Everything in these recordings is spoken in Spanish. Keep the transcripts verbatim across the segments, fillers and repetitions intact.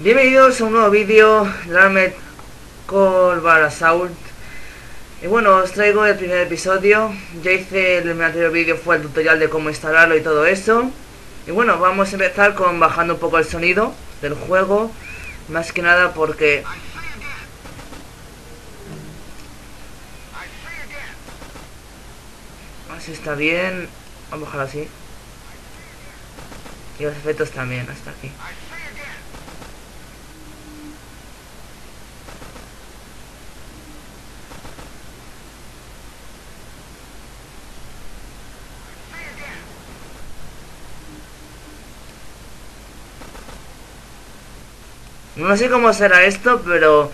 Bienvenidos a un nuevo vídeo, Darmet Colbar Assault. Y bueno, os traigo el primer episodio. Ya hice el, el anterior vídeo, fue el tutorial de cómo instalarlo y todo eso. Y bueno, vamos a empezar con bajando un poco el sonido del juego. Más que nada porque... así está bien. Vamos a bajar así. Y los efectos también, hasta aquí. No sé cómo será esto, pero...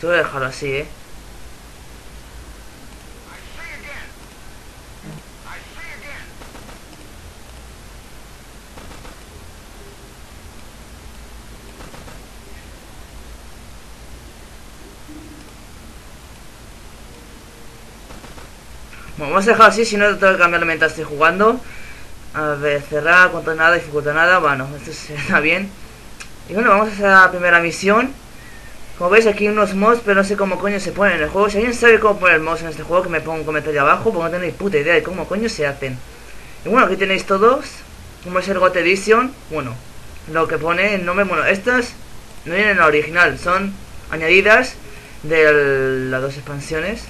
tengo que dejarlo así, eh. Bueno, vamos a dejarlo así, si no tengo que cambiarlo mientras estoy jugando. A ver, cerrar, cuanto nada, dificultad nada. Bueno, esto está bien. Y bueno, vamos a hacer la primera misión. Como veis aquí unos mods, pero no sé cómo coño se ponen en el juego. Si alguien sabe cómo poner mods en este juego, que me ponga un comentario abajo, porque no tenéis puta idea de cómo coño se hacen. Y bueno, aquí tenéis todos, como es el G O T Y Edition. Bueno, lo que pone el nombre, bueno, estas no vienen en la original, son añadidas de las dos expansiones,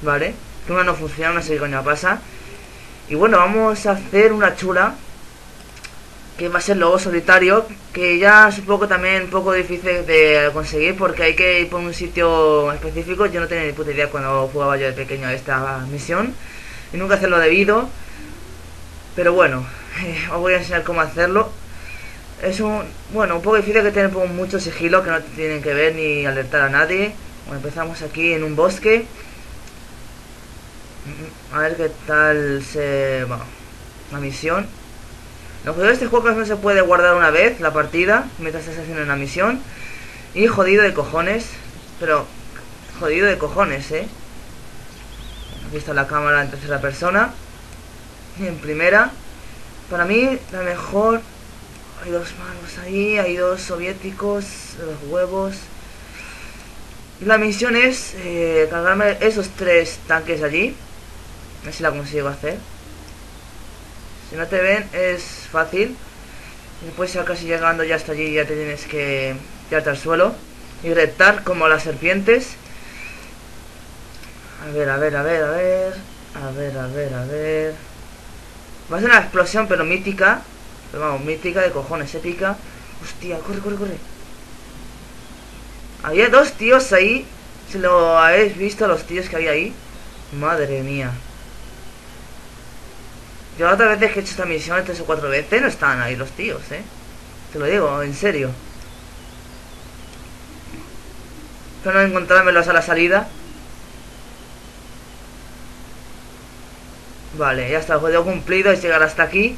¿vale? Que una no funciona, no sé qué coño pasa. Y bueno, vamos a hacer una chula que va a ser lobo solitario, que ya es un poco también un poco difícil de conseguir porque hay que ir por un sitio específico. Yo no tenía ni puta idea cuando jugaba yo de pequeño esta misión y nunca hacerlo debido, pero bueno, eh, os voy a enseñar cómo hacerlo. Es un, bueno, un poco difícil, que tiene mucho sigilo, que no tienen que ver ni alertar a nadie. Bueno, empezamos aquí en un bosque. A ver qué tal se... bueno, la misión. Lo jodido de este juego es que no se puede guardar una vez la partida mientras estás haciendo una misión. Y jodido de cojones. Pero... jodido de cojones, eh. Aquí está la cámara en tercera persona y en primera. Para mí, la mejor... hay dos malos ahí, hay dos soviéticos, los huevos. Y la misión es... Eh, cargarme esos tres tanques allí. A ver si la consigo hacer. Si no te ven es fácil. Después ya casi llegando ya hasta allí, ya te tienes que tirarte al suelo y reptar como las serpientes. A ver, a ver, a ver, a ver. A ver, a ver, a ver. Va a ser una explosión pero mítica. Pero vamos, mítica de cojones, épica. Hostia, corre, corre, corre. Había dos tíos ahí. Si lo habéis visto, los tíos que había ahí. Madre mía. Yo otras veces que he hecho esta misión tres o cuatro veces no están ahí los tíos, eh. Te lo digo, en serio. Espero no encontrármelos a la salida. Vale, ya está, el juego cumplido es llegar hasta aquí.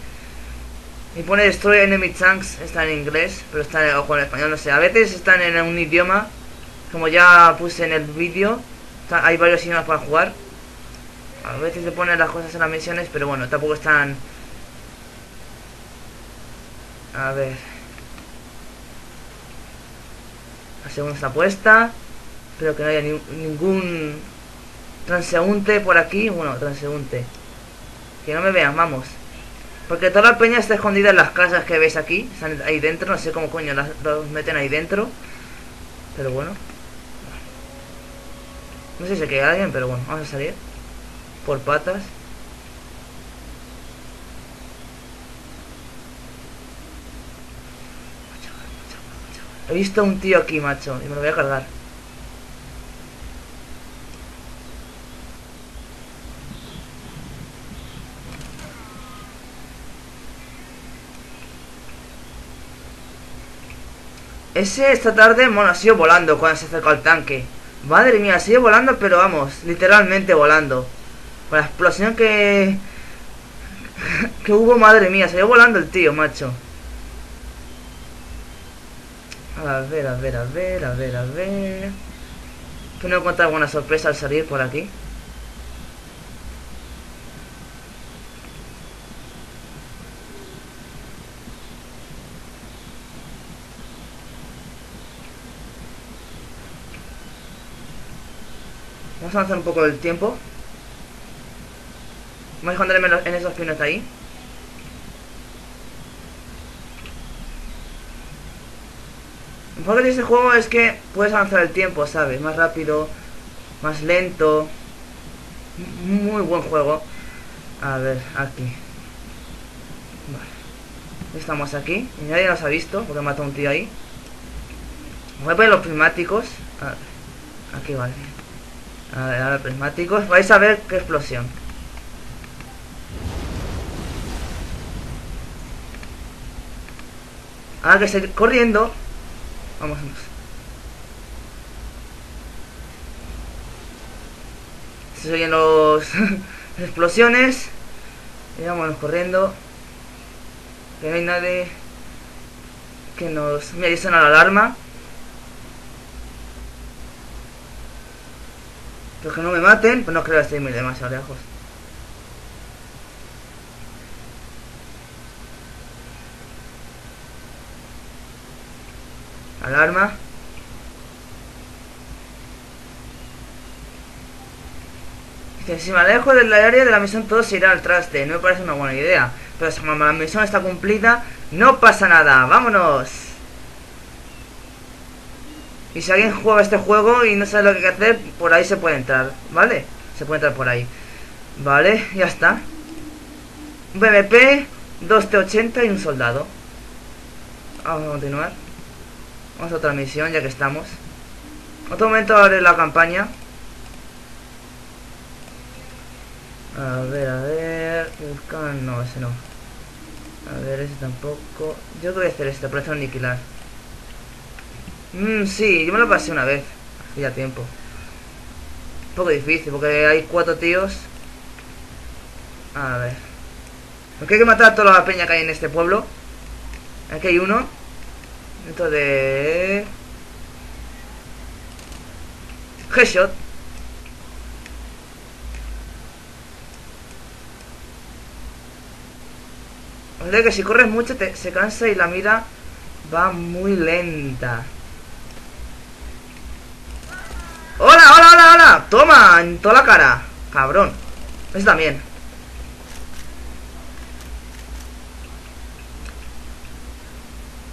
Y pone Destroy Enemy Tanks, está en inglés, pero está en, ojo, en español, no sé. A veces están en un idioma, como ya puse en el vídeo. Hay varios idiomas para jugar. A veces se ponen las cosas en las misiones, pero bueno, tampoco están... A ver... la segunda está puesta. Espero que no haya ni ningún transeúnte por aquí. Bueno, transeúnte. Que no me vean, vamos. Porque toda la peña está escondida en las casas que veis aquí. Están ahí dentro, no sé cómo coño las, los meten ahí dentro. Pero bueno. No sé si se queda alguien, pero bueno, vamos a salir. Por patas. He visto a un tío aquí, macho, y me lo voy a cargar. Ese esta tarde, bueno, ha sido volando cuando se acercó al tanque. Madre mía, ha sido volando, pero vamos, literalmente volando. Con la explosión que... que hubo, madre mía, salió volando el tío, macho. A ver, a ver, a ver, a ver, a ver... que no encuentro alguna sorpresa al salir por aquí. Vamos a avanzar un poco el tiempo. Voy a esconderme en esos pinos de ahí. Lo importante de este juego es que puedes avanzar el tiempo, ¿sabes? Más rápido, más lento. Muy buen juego. A ver, aquí. Vale. Estamos aquí. Y nadie nos ha visto porque mató a un tío ahí. Voy a poner los prismáticos. A ver. Aquí vale. A ver, ahora prismáticos. Vais a ver qué explosión. Ahora que estoy corriendo. Vamos, vamos. Se oyen los las explosiones. Y vámonos corriendo. Que no hay nadie que nos... Mira, ahí suena la alarma. Pero que no me maten. Pues no creo que estoy muy demasiado lejos. Alarma. Que si me alejo del área de la misión todos se irán al traste, no me parece una buena idea. Pero si la misión está cumplida, no pasa nada, vámonos. Y si alguien juega este juego y no sabe lo que hay que hacer, por ahí se puede entrar, ¿vale? Se puede entrar por ahí. Vale, ya está. Un B M P, dos T ochenta y un soldado. Vamos a continuar. Vamos a otra misión ya que estamos. Otro momento abre la campaña. A ver, a ver... Buscan... No, ese no. A ver, ese tampoco... Yo voy a hacer este, operación aniquilar. Mmm, sí, yo me lo pasé una vez. Hace ya tiempo. Un poco difícil, porque hay cuatro tíos. A ver... Porque hay que matar a toda la peña que hay en este pueblo. Aquí hay uno. Dentro de... Headshot. O sea que si corres mucho te, se cansa y la mira va muy lenta. ¡Hola, hola, hola, hola! ¡Toma! En toda la cara. Cabrón. Eso también.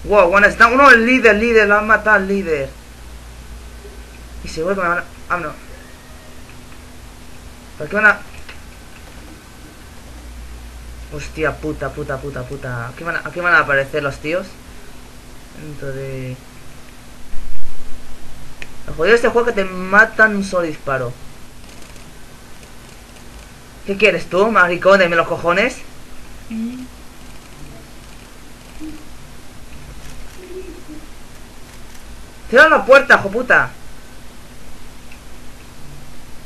Wow, bueno, está uno el líder, líder. Lo han matado al líder. Y seguro que me van a... Ah, no. ¿Por qué van a...? Hostia, puta, puta, puta, puta. Aquí van a, aquí van a aparecer los tíos. Dentro de... Lo jodido de este juego que te matan un solo disparo. ¿Qué quieres tú, maricón? Deme los cojones. Cierra la puerta, hijo puta.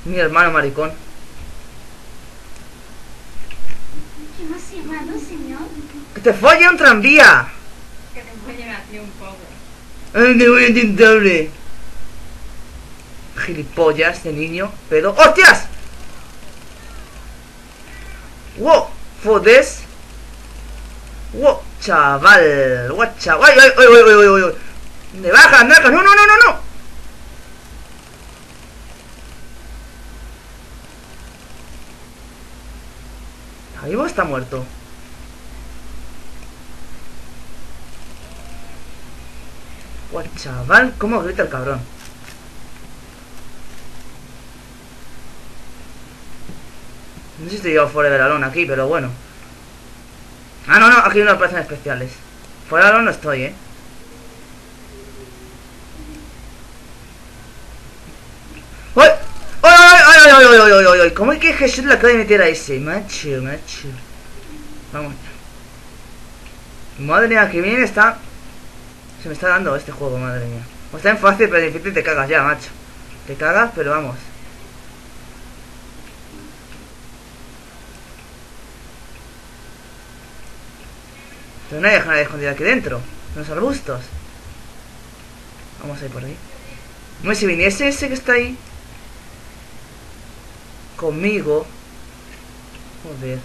Mi hermano maricón. ¿Hemos llamado, señor? ¡Que te folle un tranvía! Que te follen a ti un poco. ¡Ay, te voy a intentarle! Gilipollas de niño, pero... ¡Hostias! ¡Wow! ¡Fodes! ¡Wow! ¡Chaval! ¡Wow, chaval! ¡Ay, ay, ay, ay, ay, ay! ¡Me bajas, me bajas! ¡No, no, no, no, no! ¿Está vivo o está muerto? Guau, chaval, cómo grita el cabrón. No sé si estoy fuera de la lona aquí, pero bueno. Ah, no, no, aquí hay unas operaciones especiales. Fuera de la lona no estoy, eh. ¡Uy! ¡Ay, ay, ay, ay, ay! ¿Cómo es que Jesús le acaba de meter a ese? Macho, macho. Vamos. Madre mía, que bien está. Se me está dando este juego, madre mía. O está en fácil, pero difícil te cagas ya, macho. Te cagas, pero vamos. Pero no hay nadie escondido aquí dentro. En los arbustos. Vamos a ir por ahí. Muy si viniese ese que está ahí. Conmigo. Joder.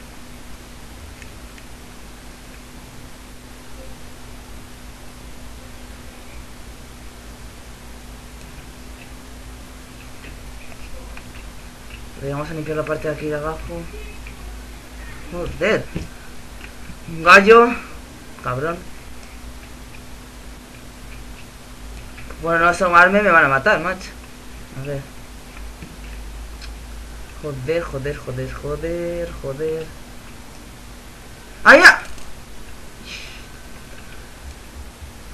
Pero vamos a limpiar la parte de aquí de abajo. Joder. Un gallo. Cabrón. Bueno, no asomarme, me van a matar, macho. A ver. Joder, joder, joder, joder, joder. ¡Ahí va!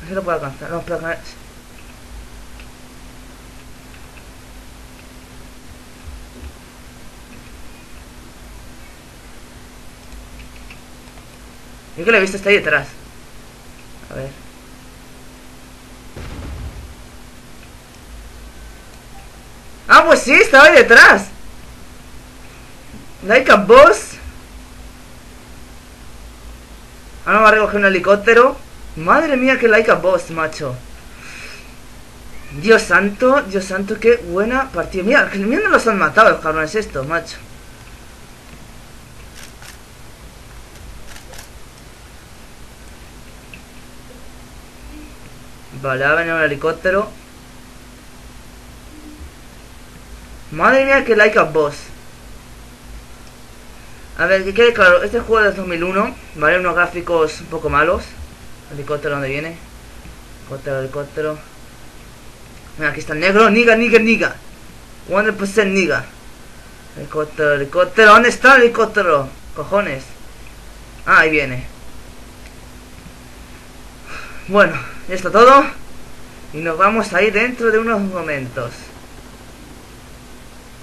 No se lo puedo alcanzar, no, espera que... Yo que lo he visto, está ahí detrás. A ver. Ah, pues sí, estaba ahí detrás. Like a boss. Ahora vamos a recoger un helicóptero. Madre mía, que like a boss, macho. Dios santo, Dios santo, qué buena partida. Mira, que mira, no los han matado los cabrones estos, macho. Vale, ha venido un helicóptero. Madre mía, que like a boss. A ver, que quede claro, este juego es de dos mil uno, vale, unos gráficos un poco malos. Helicóptero, ¿dónde viene? Helicóptero, helicóptero. Mira, aquí está el negro, niga, niga, niga. cien por ciento niga. Helicóptero, helicóptero, ¿dónde está el helicóptero? Cojones. Ah, ahí viene. Bueno, ya está todo. Y nos vamos a ir dentro de unos momentos.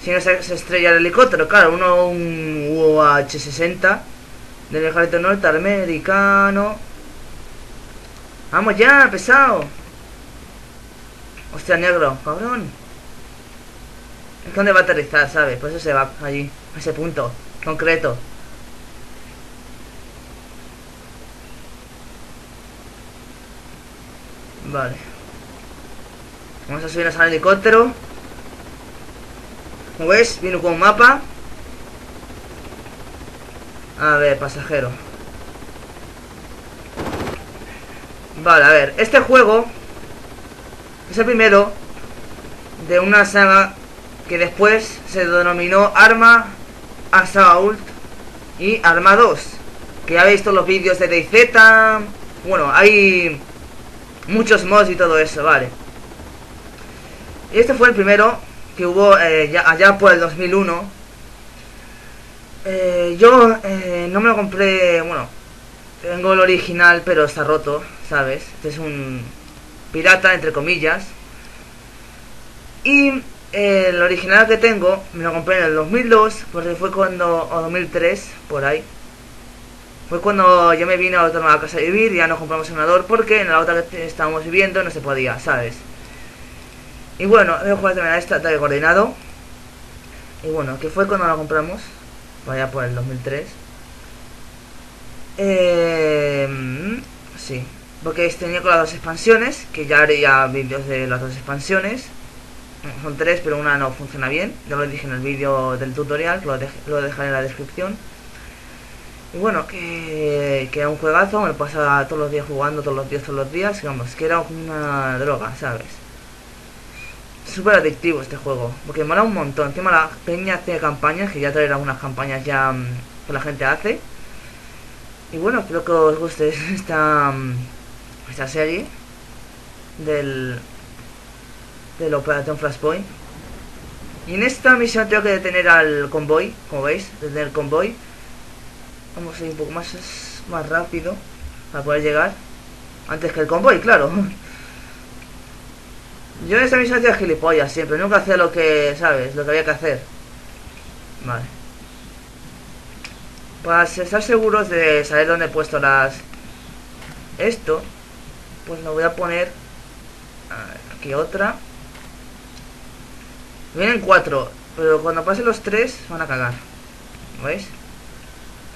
Si no se estrella el helicóptero, claro, uno un U H sesenta del ejército norteamericano. Vamos ya, pesado. Hostia, negro, cabrón. Es que donde va a aterrizar, ¿sabes? Por eso se va allí, a ese punto concreto. Vale. Vamos a subirnos al helicóptero. Como ves, viene con un mapa. A ver, pasajero. Vale, a ver, este juego es el primero de una saga que después se denominó Arma, Assault y Arma dos. Que habéis visto los vídeos de DayZ. Bueno, hay... muchos mods y todo eso, vale. Y este fue el primero que hubo eh, ya, allá por el dos mil uno. Eh, yo eh, no me lo compré, bueno, tengo el original, pero está roto, ¿sabes? Este es un pirata, entre comillas. Y eh, el original que tengo me lo compré en el dos mil dos, porque fue cuando, o dos mil tres, por ahí. Fue cuando yo me vine a otra nueva casa a vivir y ya nos compramos un ordenador porque en la otra que estábamos viviendo no se podía, ¿sabes? Y bueno, voy a jugar también a esta, ataque coordinado. Y bueno, que fue cuando la compramos, vaya por el dos mil tres. Eh, sí, porque tenía con las dos expansiones, que ya haría vídeos de las dos expansiones. Son tres, pero una no funciona bien. Ya lo dije en el vídeo del tutorial, que lo, dej lo dejaré en la descripción. Y bueno, que, que era un juegazo, me pasaba todos los días jugando, todos los días, todos los días, digamos, que era una droga, ¿sabes? Súper adictivo este juego, porque mola un montón. Encima la peña hace campañas, que ya traeré algunas campañas ya mmm, que la gente hace. Y bueno, espero que os guste esta, esta serie del, del Operation Flashpoint. Y en esta misión tengo que detener al convoy, como veis, detener el convoy. Vamos a ir un poco más, más rápido para poder llegar antes que el convoy, claro. Yo en esta misión hacía gilipollas siempre, nunca hacía lo que, ¿sabes? Lo que había que hacer. Vale. Para estar seguros de saber dónde he puesto las... esto, pues lo voy a poner... aquí otra. Vienen cuatro, pero cuando pasen los tres van a cagar. ¿Veis?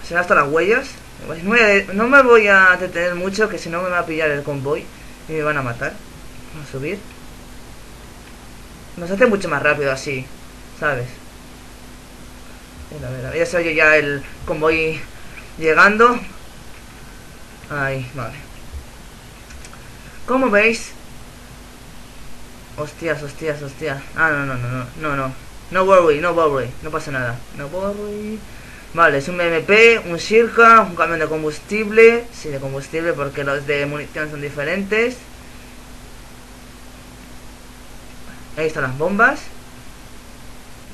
Se gastan las huellas. Pues no, voy a, no me voy a detener mucho, que si no me va a pillar el convoy y me van a matar. Vamos a subir. Nos hace mucho más rápido así, ¿sabes? A ver, a ver, ya se oye ya el convoy llegando. Ahí, vale. Como veis... Hostias, hostias, hostias. Ah, no, no, no, no, no, no. No worry, no worry, no pasa nada. No worry. Vale, es un B M P, un circa, un camión de combustible. Sí, de combustible, porque los de munición son diferentes. Ahí están las bombas.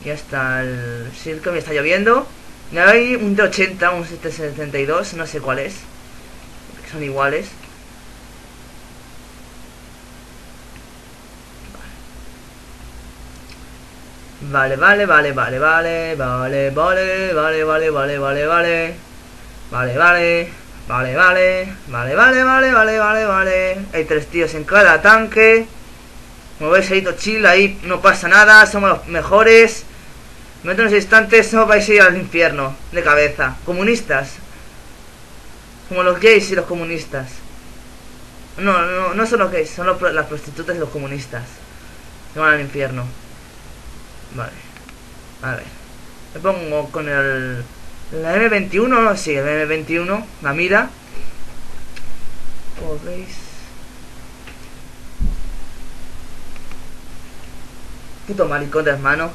Ya está el circa, me está lloviendo. Y hay un T ochenta, un setecientos setenta y dos, no sé cuál es. Son iguales. Vale, vale, vale, vale, vale, vale, vale, vale, vale, vale, vale, vale, vale, vale, vale, vale, vale, vale, vale, vale, vale, vale. Hay tres tíos en cada tanque. Como veis, ahí todo chill, ahí no pasa nada, somos los mejores. Dentro de unos instantes no vais a ir al infierno, de cabeza. Comunistas. Como los gays y los comunistas. No, no, no son los gays, son los, las prostitutas y los comunistas. Se van al infierno. Vale, a ver, me pongo con el, la M veintiuno, sí, el M veintiuno, la mira. Podéis... Puto maricón de hermano.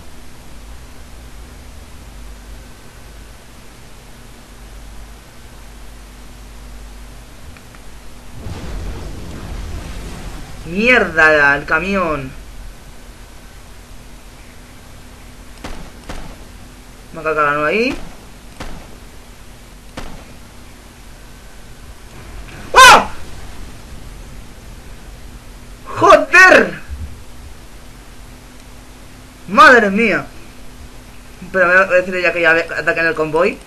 Mierda, el camión. Me ha cagado ahí. ¡Oh! ¡Joder! ¡Madre mía! Pero me voy a decirle ya que ya atacan el convoy.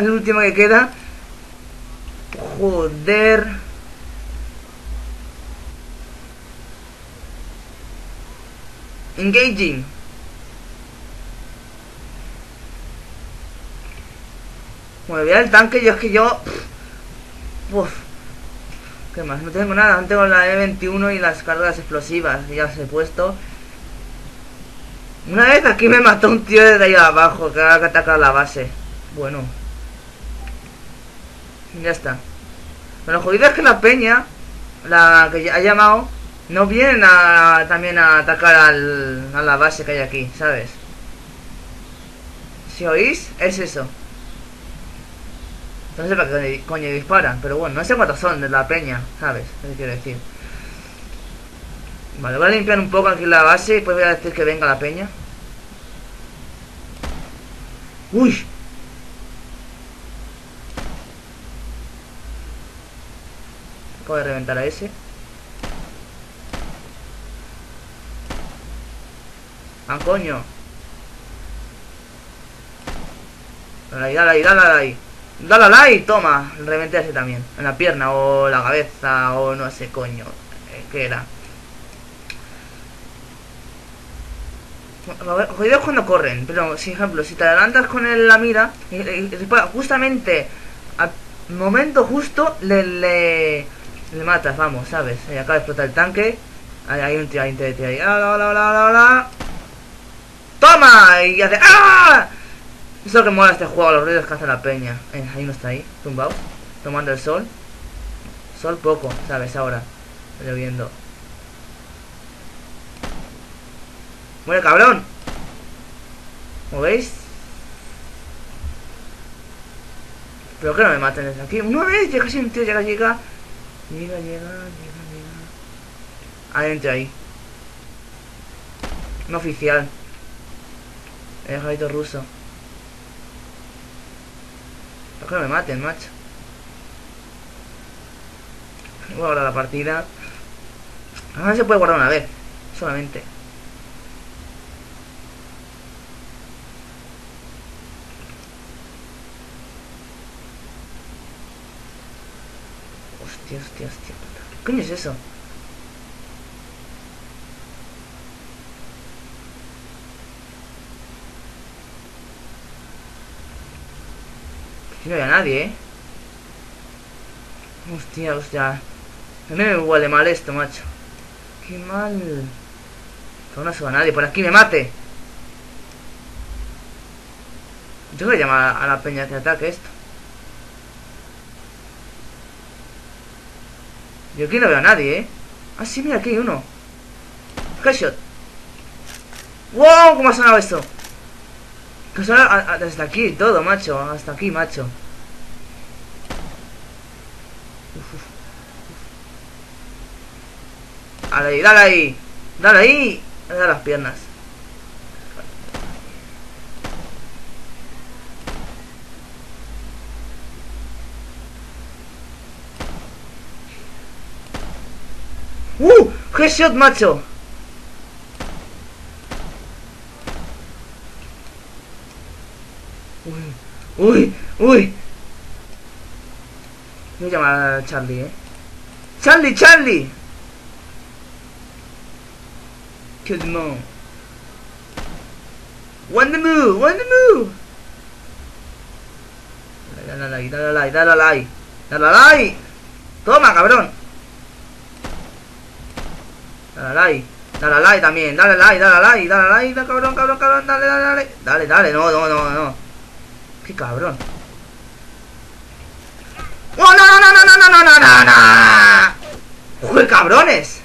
El último que queda. ¡Joder! Engaging. Bueno, voy al tanque, yo es que yo... Uff. ¿Qué más? No tengo nada, no tengo la E veintiuno y las cargas explosivas, que ya os he puesto. Una vez aquí me mató un tío desde ahí abajo, que ha atacado la base. Bueno. Ya está. Pero lo jodido es que la peña, la que ha llamado, no vienen a, también a atacar al, a la base que hay aquí, ¿sabes? Si oís, es eso. No sé para qué coño disparan, pero bueno, no sé cuántos son de la peña, ¿sabes? ¿Qué quiero decir? Vale, voy a limpiar un poco aquí la base y pues voy a decir que venga la peña. ¡Uy! Acabo de reventar a ese. ¡Ah, coño! Dale ahí, dale ahí, dale ahí. Dale la y toma, reventé ese también. En la pierna o la cabeza o no sé coño eh, qué era. Jodidos cuando corren, pero si ejemplo, si te adelantas con el, la mira y, y, justamente al momento justo le, le, le matas, vamos, ¿sabes? Ahí acaba de explotar el tanque. Ahí hay un tío, hay un tío, hay un tío ahí. ¡Hola, hola, hola, hola, hola! ¡Toma! Y hace ¡ah! Eso que mola este juego, los ruidos que hace la peña. Eh, ahí no está ahí, tumbado, tomando el sol. Sol poco, ¿sabes? Ahora, lloviendo. ¡Muere, cabrón! ¿Lo veis? Pero que no me maten desde aquí. Una vez, llega sin tío, llega, llega. Llega, llega, llega, llega. Adentro ahí. Un oficial. El ejército ruso. Que no me maten, macho. Voy a guardar la partida. Ahora se puede guardar una vez solamente. Hostia, hostia, hostia. ¿Qué coño es eso? Si no había nadie, eh. Hostia, hostia. A mí me huele mal esto, macho. Qué mal. Pero no se va nadie. Por aquí me mate. Yo voy a llamar a la peña que ataque esto. Yo aquí no veo a nadie, eh. Ah, sí, mira, aquí hay uno. Headshot. ¡Wow! ¿Cómo ha sonado esto? Que ha sonado desde aquí todo, macho. Hasta aquí, macho. Uf, uf, uf. Dale ahí, dale ahí. Dale ahí. Dale a las piernas. ¡Uh! ¡Headshot, macho! ¡Uy! ¡Uy! ¡Uy! Voy a llamar a Charlie, ¿eh? ¡Charlie! ¡Charlie! Kill the moon. ¡One the move! ¡One the move! Dale, dale, dale, dale, dale, dale, dale, dale. ¡Toma, cabrón! Dale like, dale like también, dale like, dale like, dale like, dale, cabrón, cabrón, cabrón, dale, dale, dale, dale, dale, no, no, no, no, qué cabrón. ¡Oh, no, no, no, no, no, no, no, no, no! ¡Joder, cabrones!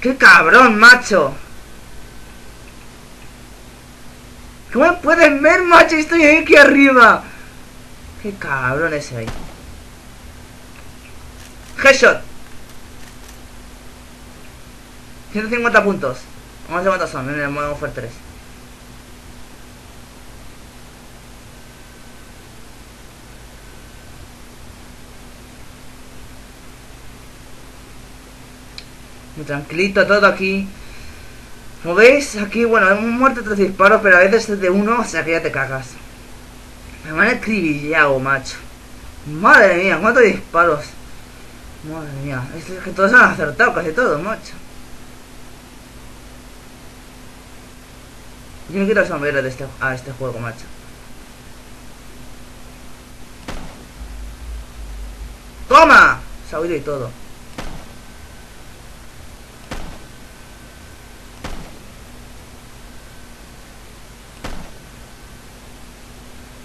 ¡Qué cabrón, macho! ¿Cómo pueden ver, macho? Estoy aquí arriba. ¡Qué cabrón ese ahí! Headshot. ciento cincuenta puntos. Vamos a ver cuántos son en el modo Warfare tres. Muy tranquilito todo aquí. Como veis, aquí, bueno, hemos muerto tres disparos, pero a veces es de uno, o sea que ya te cagas. Me van a escribillado, macho. Madre mía, cuántos disparos. Madre mía, es que todos han acertado, casi todos, macho. Yo me quito el sombrero de este, a este juego, macho. ¡Toma! Se ha oído y todo.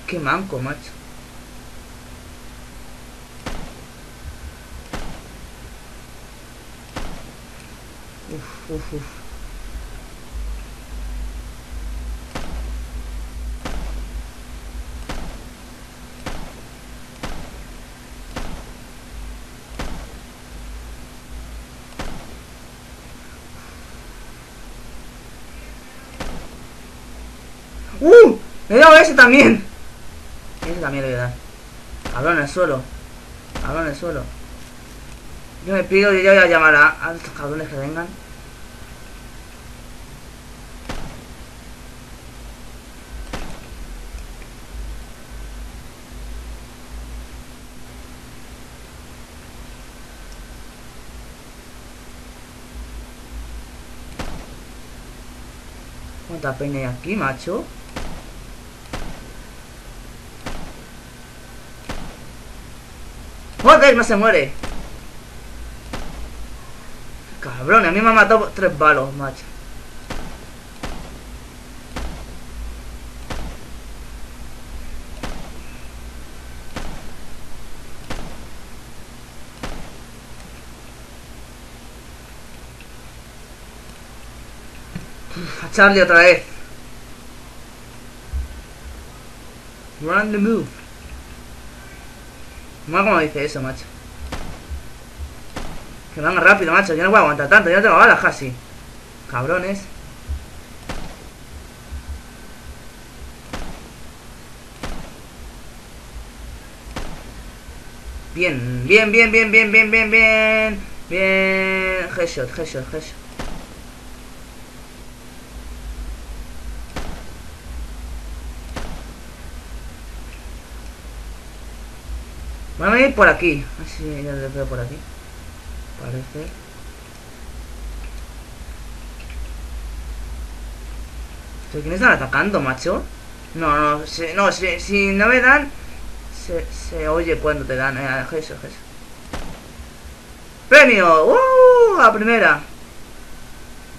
¡Qué manco, macho! Uf, uf, uf. ¡Uh! ¡Le he dado a ese también! Ese también le voy a dar. Cabrón en el suelo. Cabrón en el suelo. Yo me pido y yo voy a llamar a, a estos cabrones que vengan. ¿Cuánta peña hay aquí, macho? ¡Joder! ¡No se muere! Cabrón, a mí me han matado tres balos, macho. Uf, a Charlie otra vez. Run the move. Mira cómo dice eso, macho. Que van rápido, macho. Yo no voy a aguantar tanto. Yo no tengo balas casi. Cabrones. Bien, bien, bien, bien, bien, bien, bien, bien. Bien. Headshot, headshot, headshot. Van a venir por aquí. A ver si ya les veo por aquí. Parece. ¿Quién me están atacando, macho? No, no, si no, si, si no me dan, se, se oye cuando te dan. Eh, eso, eso. ¡Premio! ¡Uh! La primera.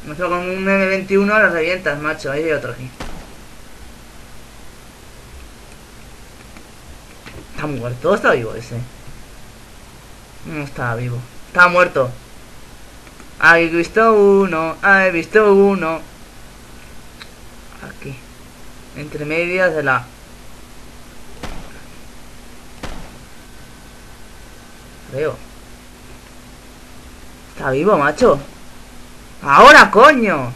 Me fue con un eme veintiuno a las revientas, macho. Ahí hay otro aquí. ¿Está muerto? ¿Está vivo ese? No está vivo. Está muerto. He visto uno, he visto uno. Aquí. Entre medias de la... Creo. Está vivo, macho. ¡Ahora, coño!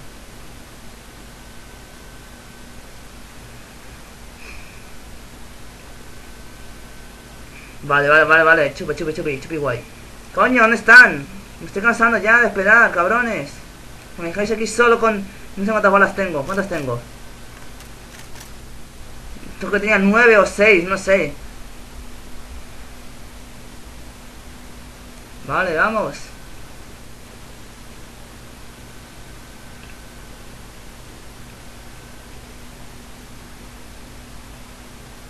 Vale, vale, vale, vale. Chupi, chupi, chupi, chupi, guay. Coño, ¿dónde están? Me estoy cansando ya de esperar, cabrones. Me dejáis aquí solo con... No sé cuántas balas tengo. ¿Cuántas tengo? Creo que tenía nueve o seis, no sé. Vale, vamos.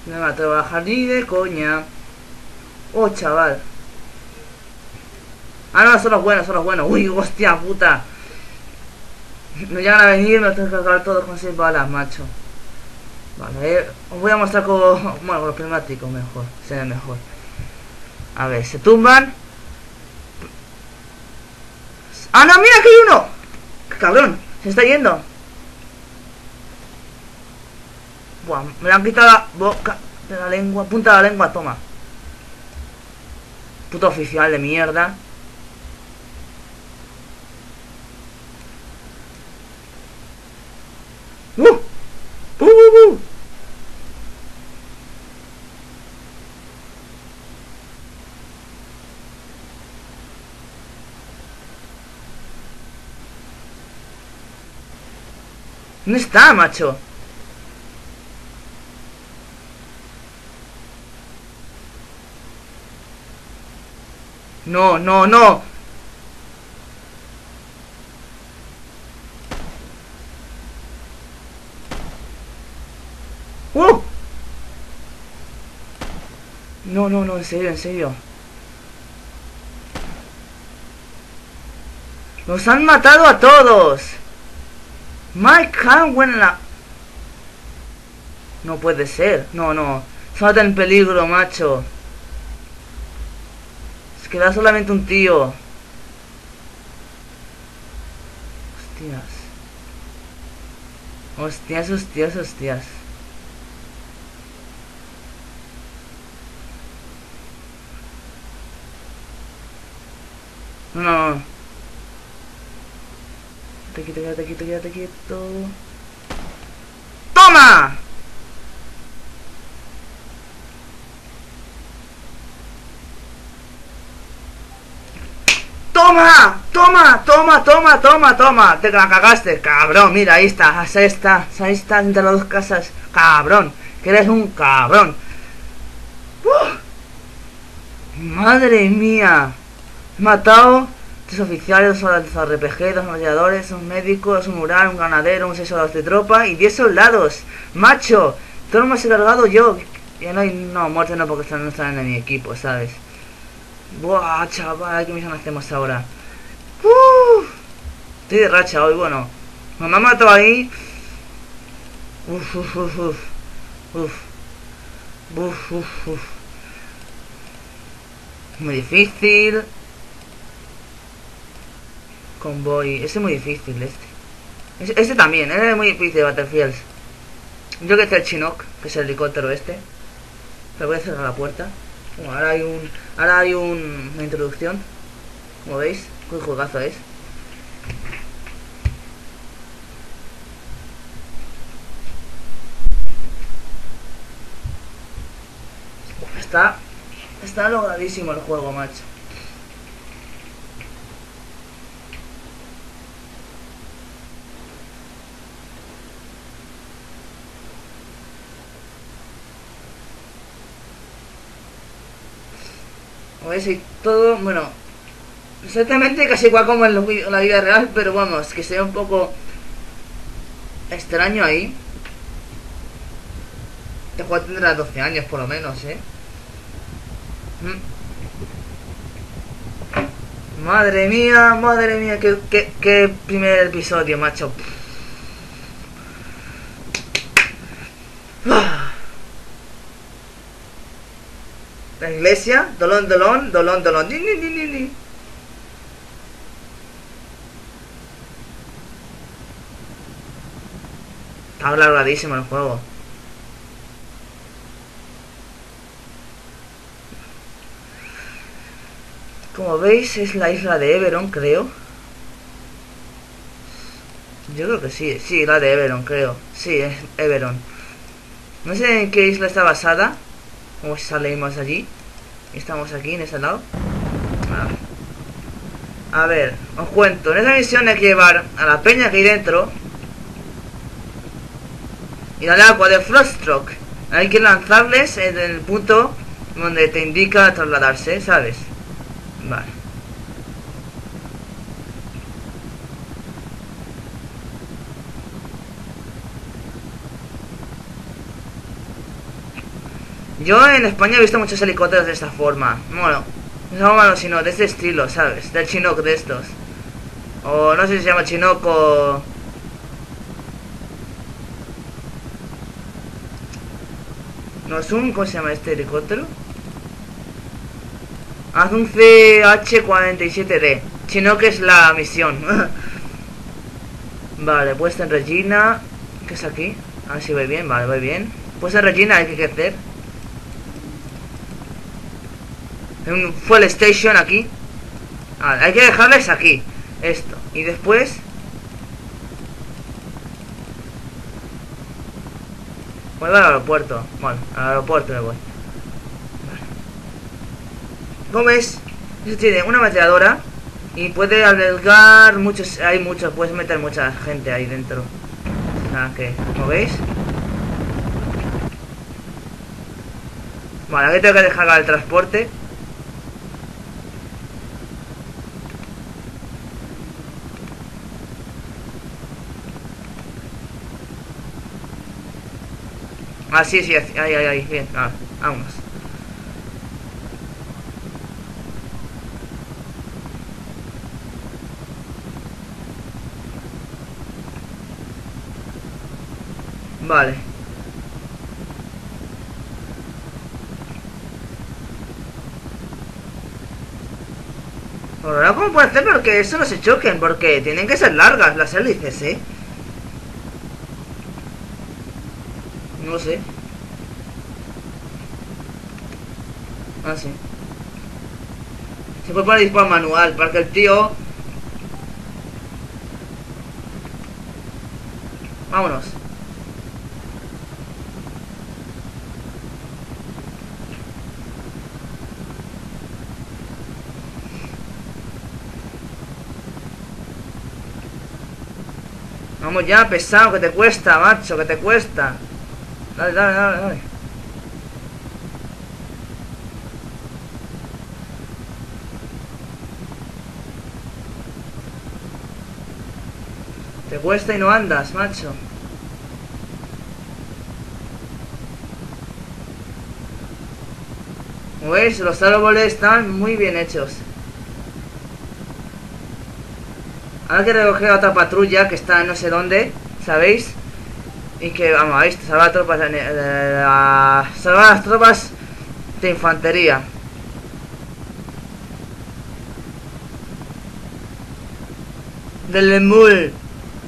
No me atrevo a bajar ni de coña. Oh, chaval. Ah, no, son los buenos, son los buenos. Uy, hostia puta. No llegan a venir, me tengo que cargar todos con seis balas, macho. Vale, os voy a mostrar como... Bueno, con los prismáticos mejor, se ve mejor. A ver, se tumban. ¡Ah, no! ¡Mira que hay uno! ¡Cabrón! ¡Se está yendo! Buah, me la han quitado la boca de la lengua, punta de la lengua, toma. Puto oficial de mierda. ¡Uh! ¡Uh, uh, uh! ¿Dónde está, macho? No, no, no. ¡Uh! No, no, no, en serio, en serio. ¡Nos han matado a todos! Mike Hanwell en la... No puede ser. No, no. Falta en peligro, macho. Se queda solamente un tío. Hostias. Hostias, hostias, hostias. No, no, no. Quieto, quieto, quieto, quieto, quieto. ¡Toma! ¡Toma! ¡Toma! ¡Toma! ¡Toma! ¡Toma! ¡Toma! ¡Te la cagaste! ¡Cabrón! Mira, ahí está, ahí está, ahí está entre las dos casas. ¡Cabrón! ¡Que eres un cabrón! ¡Uh! ¡Madre mía! He matado... Tres oficiales, dos R P G, dos aviadores, un médico, un mural, un ganadero, un seis soldados de tropa y diez soldados. ¡Macho! Todo lo más he cargado yo. Ya no hay... No, muerte no, porque no están en mi equipo, ¿sabes? ¡Buah, chaval! ¿Qué misión hacemos ahora? ¡Uf! Estoy de racha hoy, bueno. Mamá mató ahí. ¡Uf, uf, uf, uf! ¡Uf! ¡Uf, uf, uf! Muy difícil... Convoy, ese es muy difícil, este. Ese, ese también, ese es muy difícil, Battlefields. Yo que está el Chinook, que es el helicóptero este. Le voy a cerrar la puerta. Bueno, ahora hay un. Ahora hay un, una introducción. Como veis, qué juegazo es. Está. Está logradísimo el juego, macho. ¿Veis? Y todo, bueno, exactamente casi igual como en la vida real, pero vamos, que sea un poco extraño ahí. Este juego tendrá doce años por lo menos, ¿eh? ¿Mm? Madre mía, madre mía, qué, qué, qué primer episodio, macho. La iglesia, dolón, dolón, dolón, dolón. Ni, ni, ni, ni, ni. Está labradísimo el juego. Como veis, es la isla de Everon, creo. Yo creo que sí, sí, la de Everon, creo. Sí, es Everon. No sé en qué isla está basada. Como si salimos allí. Estamos aquí, en este lado. A ver, os cuento. En esta misión hay que llevar a la peña que hay dentro y al agua de Frostrock. Hay que lanzarles en el punto donde te indica trasladarse, ¿sabes? Vale. Yo en España he visto muchos helicópteros de esta forma. Bueno, no malo, sino de este estilo, ¿sabes? Del Chinook de estos. O no sé si se llama Chinook o... No es un... ¿Cómo se llama este helicóptero? Haz un C H cuarenta y siete D. Chinook es la misión. Vale, puesta en Regina. ¿Qué es aquí? A ver si voy bien, vale, voy bien. Puesta en Regina, hay que hacer. Un fuel station aquí. Ah, hay que dejarles aquí esto y después voy al aeropuerto. Bueno, al aeropuerto me voy. Vale. ¿Cómo ves? Eso tiene una meteadora y puede albergar muchos. Hay muchos, puedes meter mucha gente ahí dentro. Ah, que, ¿cómo veis? Vale, aquí tengo que dejar el transporte. Ah, sí, sí, ahí, ahí, ahí, bien, ah, vámonos. Vale. Ahora, ¿cómo puede hacer para que eso no se choquen? Porque tienen que ser largas las hélices, ¿eh? No sé. Ah, sí. Se puede poner disparo manual para que el tío... Vámonos. Vamos ya, pesado, que te cuesta, macho, que te cuesta. Dale, dale, dale, dale. Te cuesta y no andas, macho. Como veis, los árboles están muy bien hechos. Ahora hay que recoger a otra patrulla que está en no sé dónde, ¿sabéis? Y que, vamos, ahí está, salvar a tropas de, de, de, de, salvar a las tropas de infantería. Del Lemul.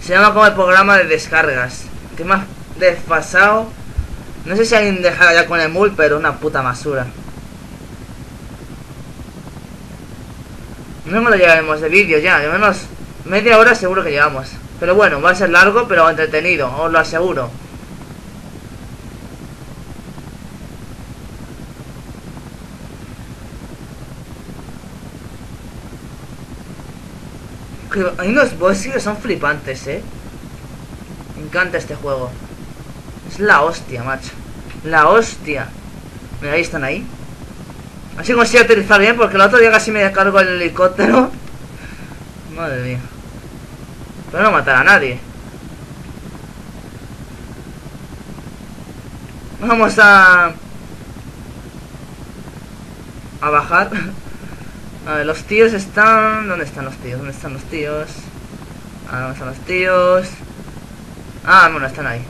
Se llama como el programa de descargas. Que más desfasado. No sé si alguien dejará ya con el Lemul, pero una puta basura. No me lo llevaremos de vídeo ya, al menos media hora seguro que llevamos. Pero bueno, va a ser largo, pero entretenido, os lo aseguro. Hay unos bosses que son flipantes, eh. Me encanta este juego. Es la hostia, macho. La hostia. Mira, ahí están ahí. Así consigo aterrizar bien, porque el otro día casi me descargo el helicóptero. Madre mía. Pero no matará a nadie. Vamos a... A bajar. A ver, los tíos están... ¿Dónde están los tíos? ¿Dónde están los tíos? Ah, ¿dónde están los tíos? Ah, bueno, están ahí.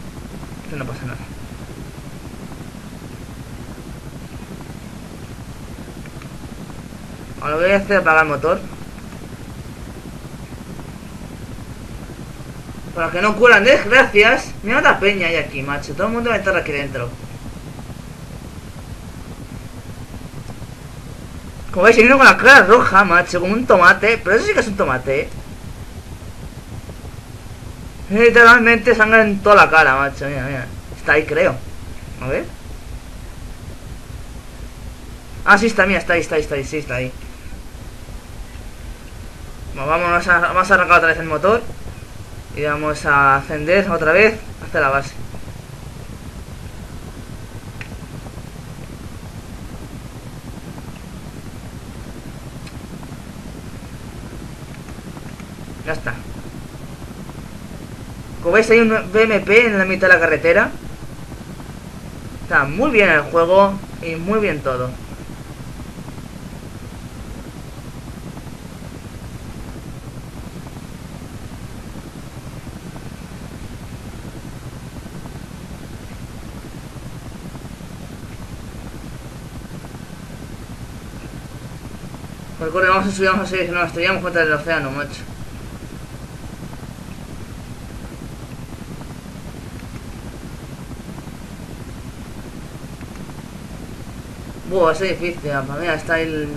Esto no pasa nada. Ahora lo que voy a hacer es apagar el motor. Para que no curan desgracias. Mira la peña hay aquí, macho. Todo el mundo va a entrar aquí dentro. Como veis, vino con la cara roja, macho. Como un tomate. Pero eso sí que es un tomate, eh. Literalmente sangre en toda la cara, macho. Mira, mira. Está ahí, creo. A ver. Ah, sí está, mira, está ahí, está ahí, está ahí, sí está ahí. Bueno, vamos a, vamos a arrancar otra vez el motor. Y vamos a ascender otra vez hasta la base. Ya está. Como veis, hay un B M P en la mitad de la carretera. Está muy bien el juego y muy bien todo. Corre, vamos a subir, vamos a subir, que nos estrellamos contra el océano, macho. Buah, eso es difícil, apa. Mira, está el...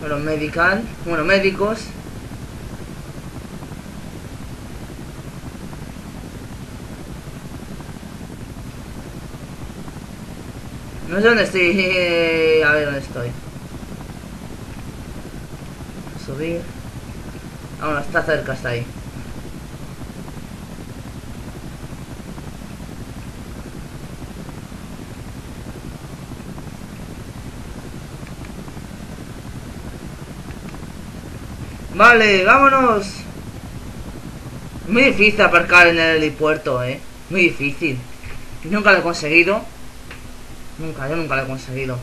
Bueno, medical, bueno, médicos. No sé dónde estoy, a ver dónde estoy. Subir. Ah, bueno, está cerca, está ahí. Vale, vámonos. Muy difícil aparcar en el helipuerto, eh. Muy difícil. Nunca lo he conseguido. Nunca, yo nunca lo he conseguido.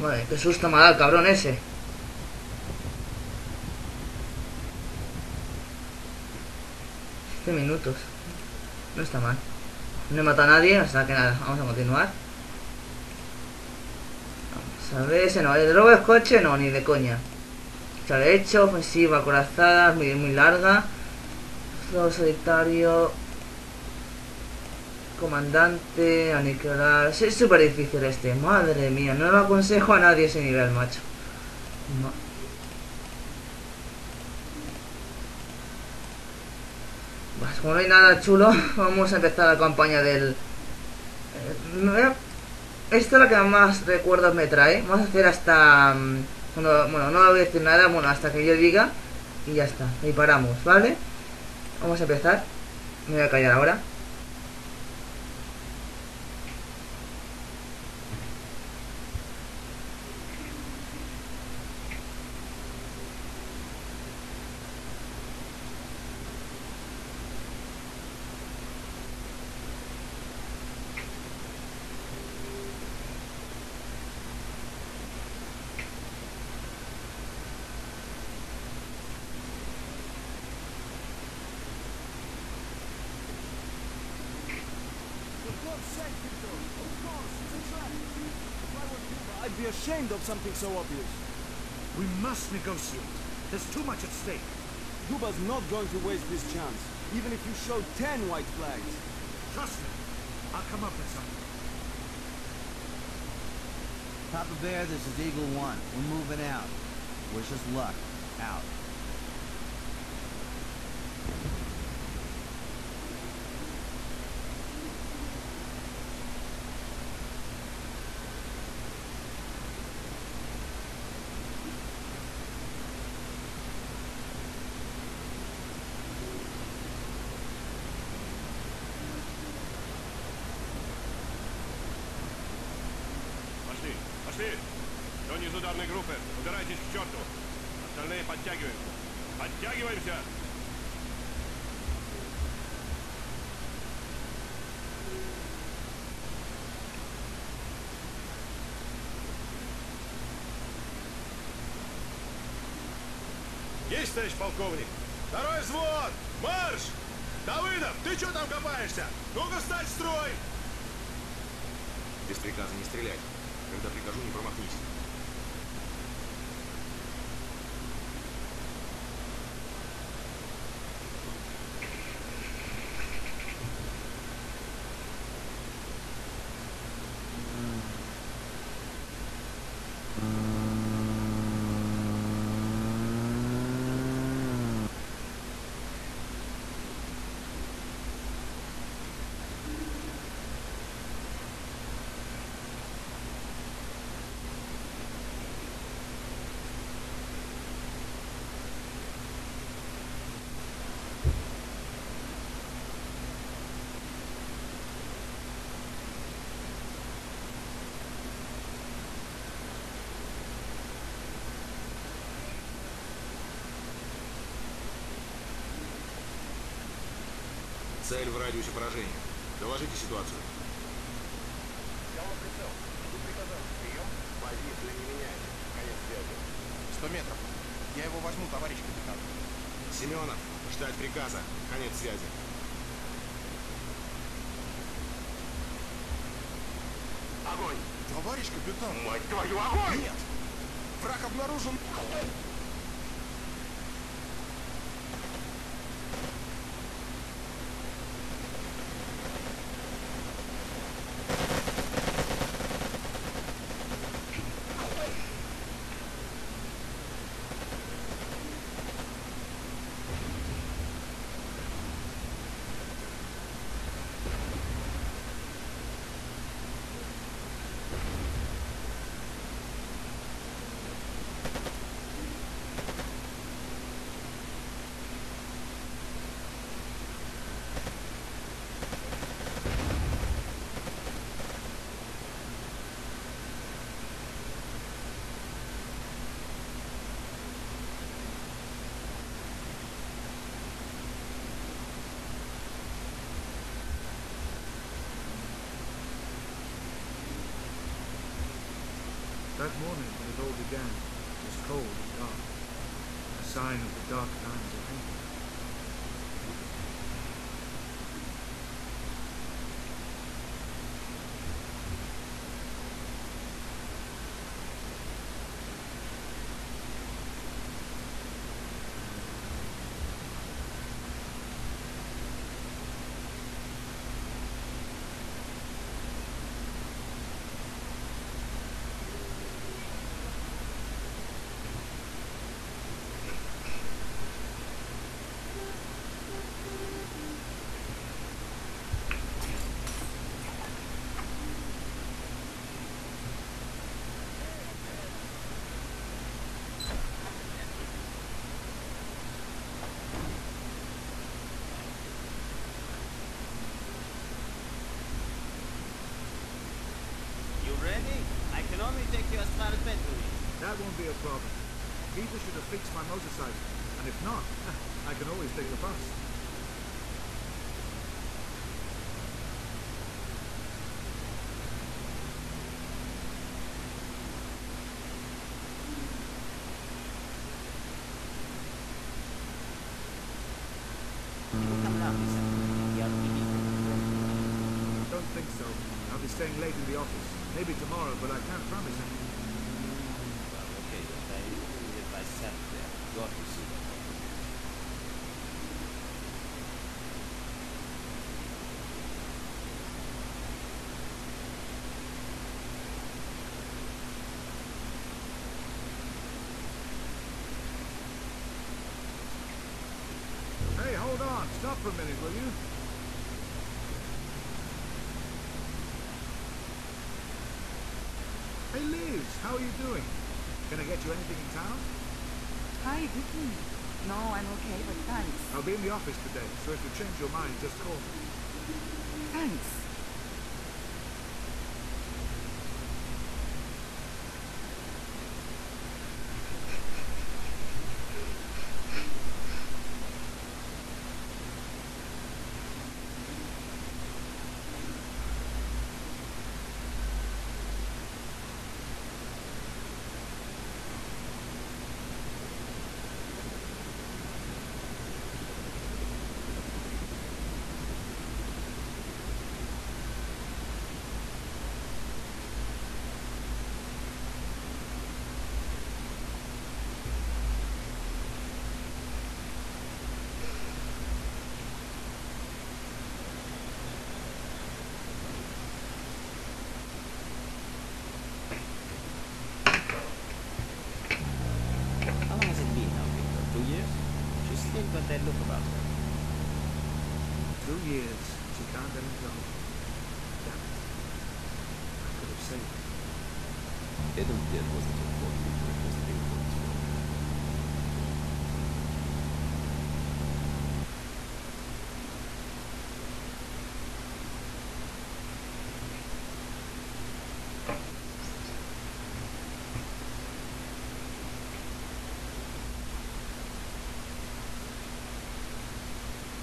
Vale, qué susto me ha dado el cabrón ese. siete minutos. No está mal. No he matado a nadie, hasta que nada, vamos a continuar. Vamos a ver, ese no, el robo de coche no, ni de coña. Chale hecho, ofensiva, acorazada, muy, muy larga. Todo solitario. Comandante, aniquilar... Es súper difícil este, madre mía. No lo aconsejo a nadie ese nivel, macho. Ma... Pues, como no hay nada chulo, vamos a empezar la campaña del... Esto es lo que más recuerdos me trae. Vamos a hacer hasta... Bueno, bueno, no voy a decir nada, bueno, hasta que yo diga. Y ya está, y paramos, ¿vale? Vamos a empezar. Me voy a callar ahora. I'd be ashamed of something so obvious. We must negotiate. There's too much at stake. Guba's not going to waste this chance, even if you show ten white flags. Trust me. I'll come up with something. Papa Bear, this is Eagle One. We're moving out. Wish us luck. Out. Есть, товарищ полковник. Второй взвод! Марш! Давыдов, ты чё там копаешься? Ну-ка встать в строй! Без приказа не стрелять. Когда прикажу, не промахнись. Цель в радиусе поражения. Доложите ситуацию. Я вам прицел. Жду приказаний. Прием. Позиция не меняется. Конец связи. Сто метров. Я его возьму, товарищ капитан. Семенов, ждать приказа. Конец связи. Огонь! Товарищ капитан! Мать твою, огонь! Нет! Враг обнаружен! That morning, when it all began, it was cold and dark, a sign of the dark times ahead. That won't be a problem. People should have fixed my motorcycle, and if not, I can always take the bus. Don't think so. I'll be staying late in the office. Maybe tomorrow, but I can't promise anything. Stop for a minute, will you? Hey Liz, how are you doing? Can I get you anything in town? Hi, Vicky. No, I'm okay, but thanks. I'll be in the office today, so if you change your mind, just call me. Thanks. They look about her. Two years, she can't let him go. Damn it. I could have saved her. Adam's death wasn't important, it was the important story.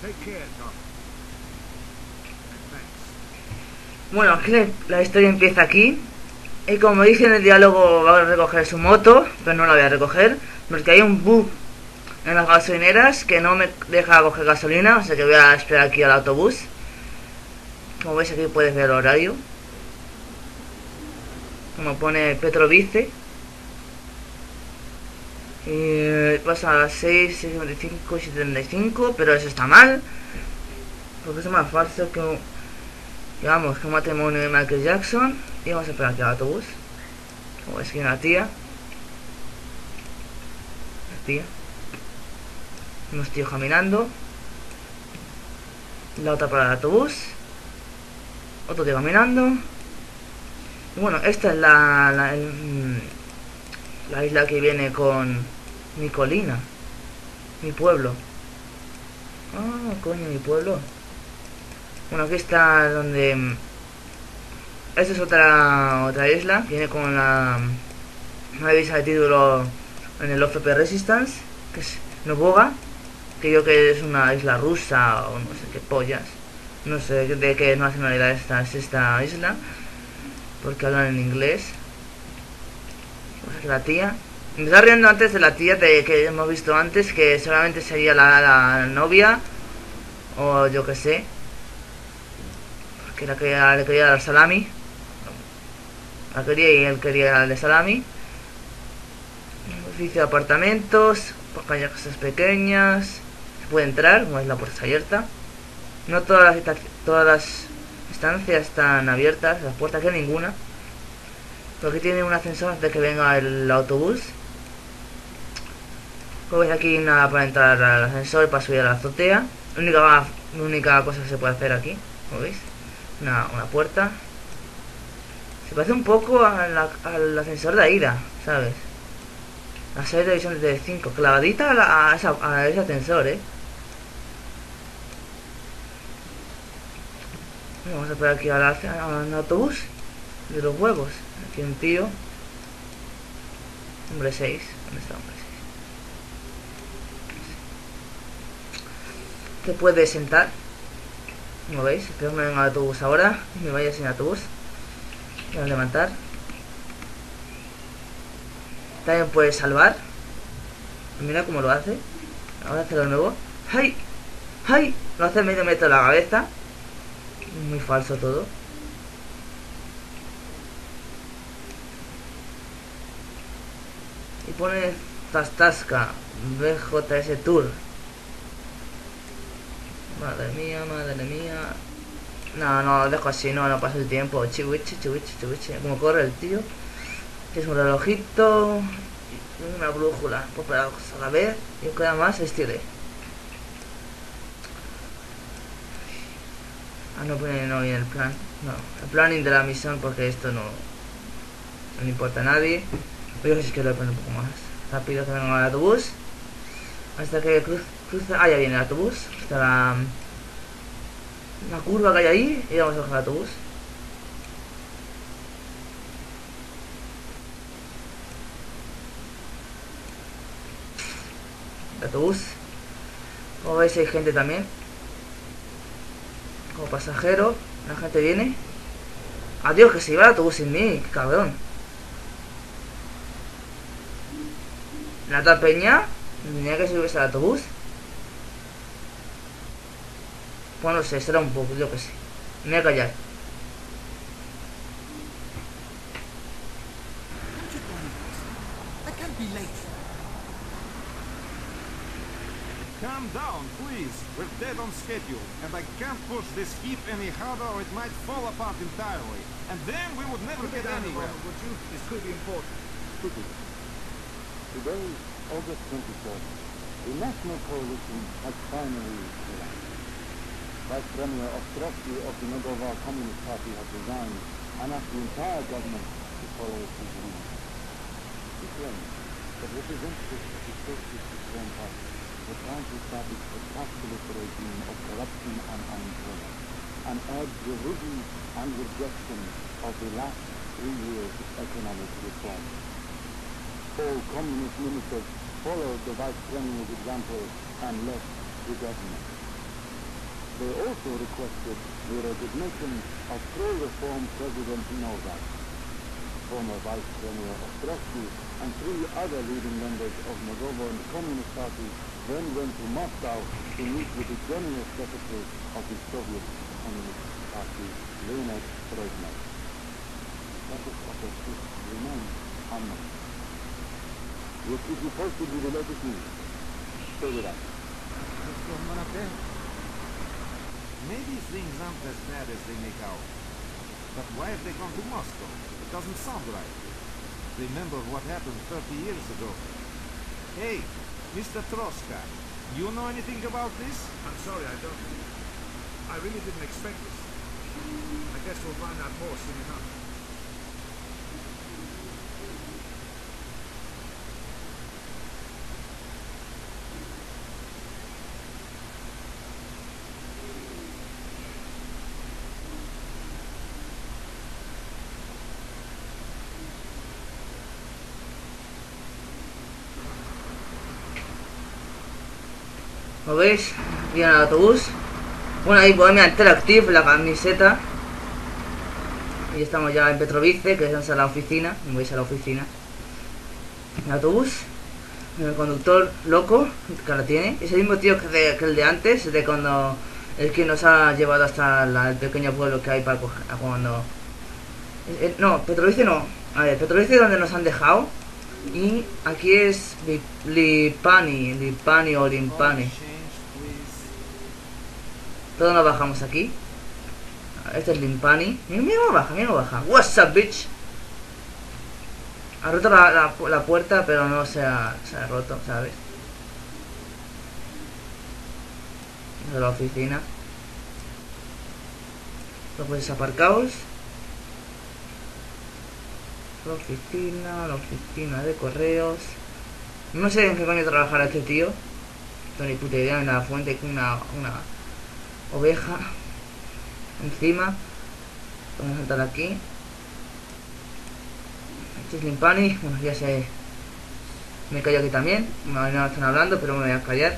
Take care, Tom. Bueno, aquí la historia empieza aquí. Y como dice en el diálogo, va a recoger su moto, pero no la voy a recoger, porque hay un bug en las gasolineras que no me deja coger gasolina, o sea que voy a esperar aquí al autobús. Como veis, aquí puedes ver el horario, como pone Petrovice. Y pasa a las seis, seis cincuenta y cinco, siete treinta y cinco, pero eso está mal, porque es más falso que un, digamos, que un matrimonio de Michael Jackson. Y vamos a esperar aquí al autobús. Como veis, aquí una tía. La tía. Unos tíos caminando. La otra para el autobús. Otro tío caminando. Y bueno, esta es la, la, el, la isla que viene con mi colina. Mi pueblo. Ah, coño, mi pueblo. Bueno, aquí está donde... Esta es otra otra isla, viene con la, la divisa de título en el O F P Resistance, que es Novoga, que yo que es una isla rusa o no sé qué pollas, no sé de qué nacionalidad esta es esta isla, porque hablan en inglés. Pues la tía, me estaba riendo antes de la tía de, que hemos visto antes, que solamente sería la, la novia o yo que sé, porque la quería, le quería dar salami. La quería y él quería darle salami. Edificio de apartamentos, pues casas pequeñas. Se puede entrar, como es la puerta abierta. No todas las, todas las estancias están abiertas, las puertas que ninguna. Pero aquí tiene un ascensor antes de que venga el autobús. Como veis, aquí nada para entrar al ascensor y para subir a la azotea. La única, la única cosa que se puede hacer aquí, como veis, una, una puerta. Se parece un poco a la, al ascensor de Aida, ¿sabes? La serie de visión de cinco, clavadita a, la, a, esa, a ese ascensor, ¿eh? Bueno, vamos a esperar aquí al, al autobús de los huevos. Aquí un tío. Hombre seis. ¿Dónde está hombre seis? Te puedes sentar. Como veis, espero que me venga el autobús ahora. Me vaya sin autobús. Voy a levantar. También puedes salvar. Mira cómo lo hace. Ahora hace lo nuevo. ¡Ay! ¡Ay! Lo hace medio metro de la cabeza. Muy falso todo. Y pone Tastasca B J S Tour. Madre mía, madre mía. No, no, dejo así, no, no pasa el tiempo. Chiwiche, chiwiche, chiwiche. Como corre el tío. Es un relojito. Una brújula. Pues para a ver. Y queda más estire. Ah, no pone no bien el plan. No. El planning de la misión, porque esto no, no le importa a nadie. Pero yo sí que lo pone un poco más. Rápido que venga el autobús. Hasta que cruza. cruza ah, ya viene el autobús. Hasta la. La curva que hay ahí y vamos a bajar el autobús. El autobús. Como veis, hay gente también. Como pasajero, la gente viene. Adiós, que se iba el autobús sin mí, cabrón. La otra peña tenía que subirse al autobús. Bueno, no sé, será un poco, yo que sé. Me voy a callar. Calm down, please. We're dead on schedule, and I can't push this heap any harder or it might fall apart entirely. And then we would never get anywhere, would you? This could be important. Could be. Today, August twenty-fourth, the National Coalition has finally collapsed. Vice Premier Ostrovsky of the Nogova Communist Party has resigned and asked the entire government to follow his lead. He claims that representatives of the socialist reform party were trying to establish a capitalist regime of corruption and unemployment, and urged revision and rejection of the last three years of economic reform. All communist ministers followed the Vice Premier's example and left the government. The They also requested the resignation of pro-reform President Novak, former Vice Premier Ostrovsky, and three other leading members of Nogova and the Communist Party then went to Moscow to meet with the General Secretary of the Soviet Communist Party, Leonid Brezhnev. The status of the two remains unknown. We'll keep you posted with the latest news. Stay with us. Maybe things aren't as bad as they make out. But why have they gone to Moscow? It doesn't sound right. Remember what happened thirty years ago. Hey, Mister Trotska, you know anything about this? I'm sorry, I don't. I really didn't expect this. I guess we'll find out more soon enough. ¿Lo veis? Viene el autobús. Bueno, ahí Bohemia Interactive, la camiseta. Y estamos ya en Petrovice, que es la oficina. Me vais a la oficina. El autobús. El conductor loco, que la tiene. Es el mismo tío que, de, que el de antes, de cuando el que nos ha llevado hasta la, el pequeño pueblo que hay para cuando... Eh, no, Petrovice no. A ver, Petrovice es donde nos han dejado. Y aquí es Lipani, Lipani o Limpani. Todos nos bajamos aquí. Este es Limpani. Mira, mira cómo baja, mira cómo baja. What's up, bitch? Ha roto la, la, la puerta, pero no se ha, se ha roto, ¿sabes? De la oficina. Los coches aparcados. La oficina, la oficina de correos. No sé en qué coño trabajará este tío. No ni puta idea, en la fuente con una, una oveja encima. Vamos a saltar aquí. Este es Limpani. Bueno, ya sé. Me callo aquí también. No, no están hablando, pero me voy a callar.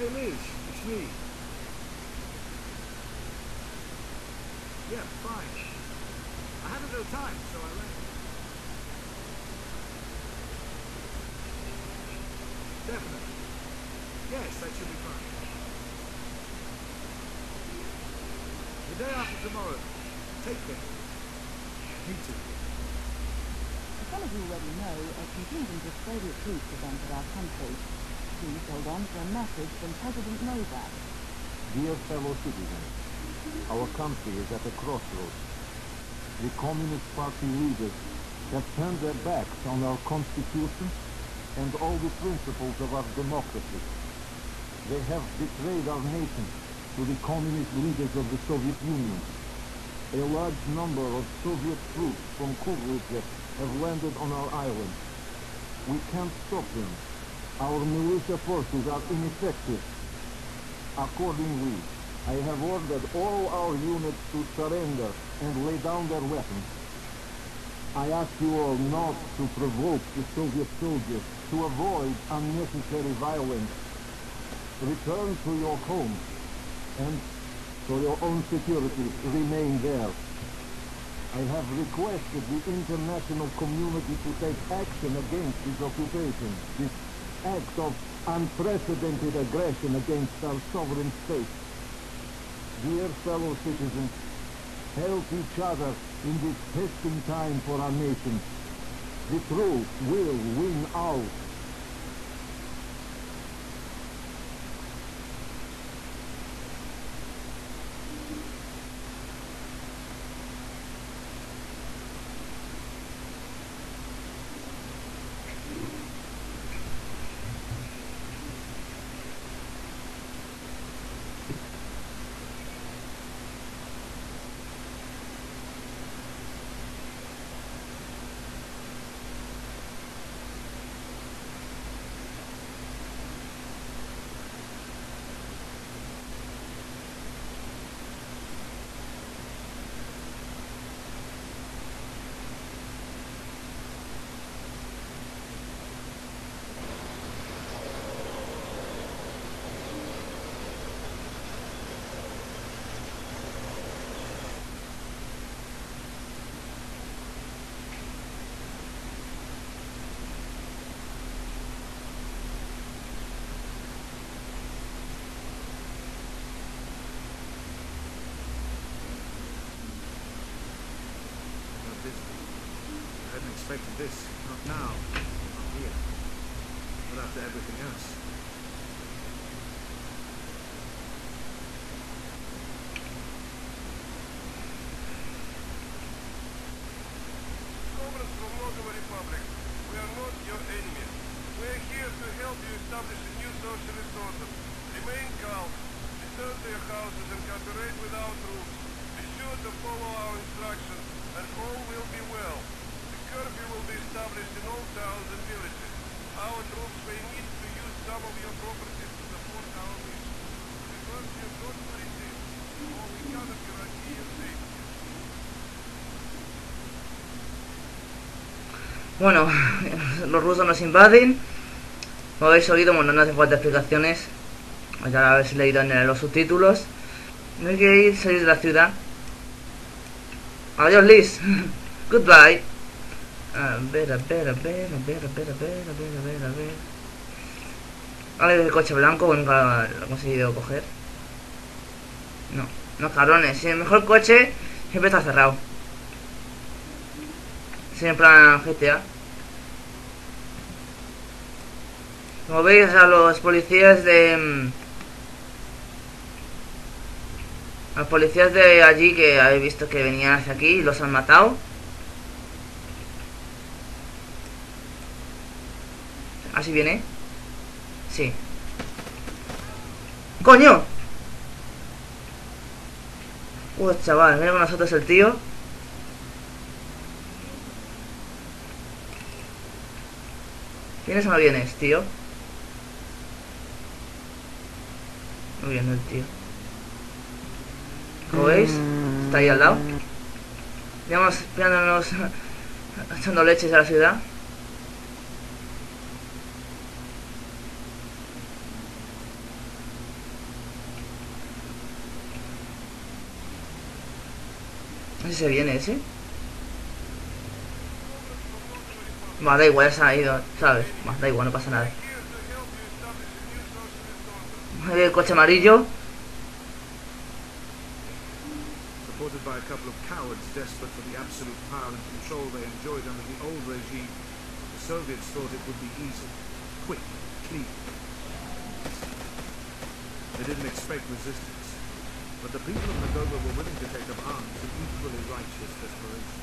Hey Liz, it's me. Yeah, fine. I haven't no time, so I left. Definitely. Yes, that should be fine. The day after tomorrow. Take care. You too. As some of you already know, a contingent of Soviet troops has entered our country. Please hold on for a message from President Novak. Dear fellow citizens, our country is at a crossroads. The Communist Party leaders have turned their backs on our constitution and all the principles of our democracy. They have betrayed our nation to the communist leaders of the Soviet Union. A large number of Soviet troops from Kurguzhek have landed on our island. We can't stop them. Our militia forces are ineffective. Accordingly, I have ordered all our units to surrender and lay down their weapons. I ask you all not to provoke the Soviet soldiers, to avoid unnecessary violence. Return to your homes, and for your own security, remain there. I have requested the international community to take action against this occupation, this act of unprecedented aggression against our sovereign state. Dear fellow citizens, help each other In this testing time for our nation, the truth will win out. Expected this, not now, not here, but after everything else. Comrades from Nogova Republic, we are not your enemy. We are here to help you establish a new socialist order. Remain calm, return to your houses and cooperate with our troops. Be sure to follow our instructions and all will be well. Curfew will be established in all towns and villages. Our troops may need to use some of your properties to support our mission. We must have not to resist, or we cannot guarantee your safety. Bueno, los rusos nos invaden. Como habéis oído, bueno, no hace falta explicaciones. Ya lo habéis leído en los subtítulos. No hay que ir, salir de la ciudad. Adiós, Liz. Goodbye. A ver, a ver, a ver, a ver, a ver, a ver, a ver, a ver, a ver. Ahora el coche blanco nunca lo he conseguido coger. No, no cabrones, si el mejor coche siempre está cerrado. Siempre en G T A. Como veis a los policías de... A los policías de allí que habéis visto que venían hacia aquí y los han matado. ¿Así viene? Sí. ¡Coño! Uy, chaval, viene con nosotros el tío. ¿Vienes o no vienes, tío? No viene el tío. ¿Lo veis? Está ahí al lado. Llevamos pillándonos, echando leches a la ciudad. No sé si se viene ese. Va, da igual, ya se ha ido, ¿sabes? Va, da igual, no pasa nada. Ahí el coche amarillo. Supported by a couple of cowards desperate for the absolute power and control they enjoyed under the old regime, the Soviets thought it would be easy, quick, clean. They didn't expect resistance. But the people of Nogova were willing to take up arms in equally righteous desperation.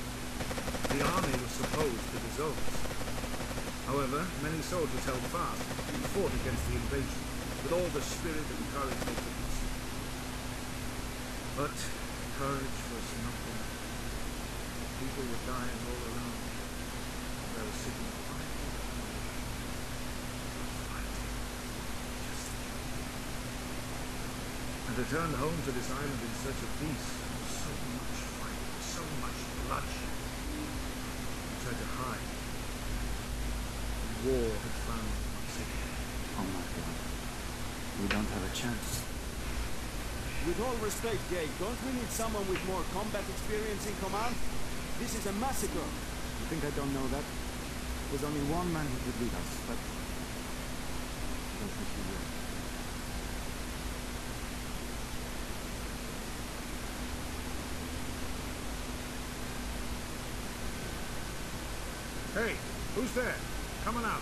The army was supposed to dissolve us. However, many soldiers held fast and fought against the invasion with all the spirit and courage they could muster. But courage was not enough. People were dying all around. They were sitting quiet. Returned home to this island in search of peace. So much fight, so much bloodshed. I tried to hide. War had found me once again. Oh my God. We don't have a chance. With all respect, Gabe, don't we need someone with more combat experience in command? This is a massacre. You think I don't know that? There's only one man who could lead us, but... I don't think he will. Hey, who's there? Coming up.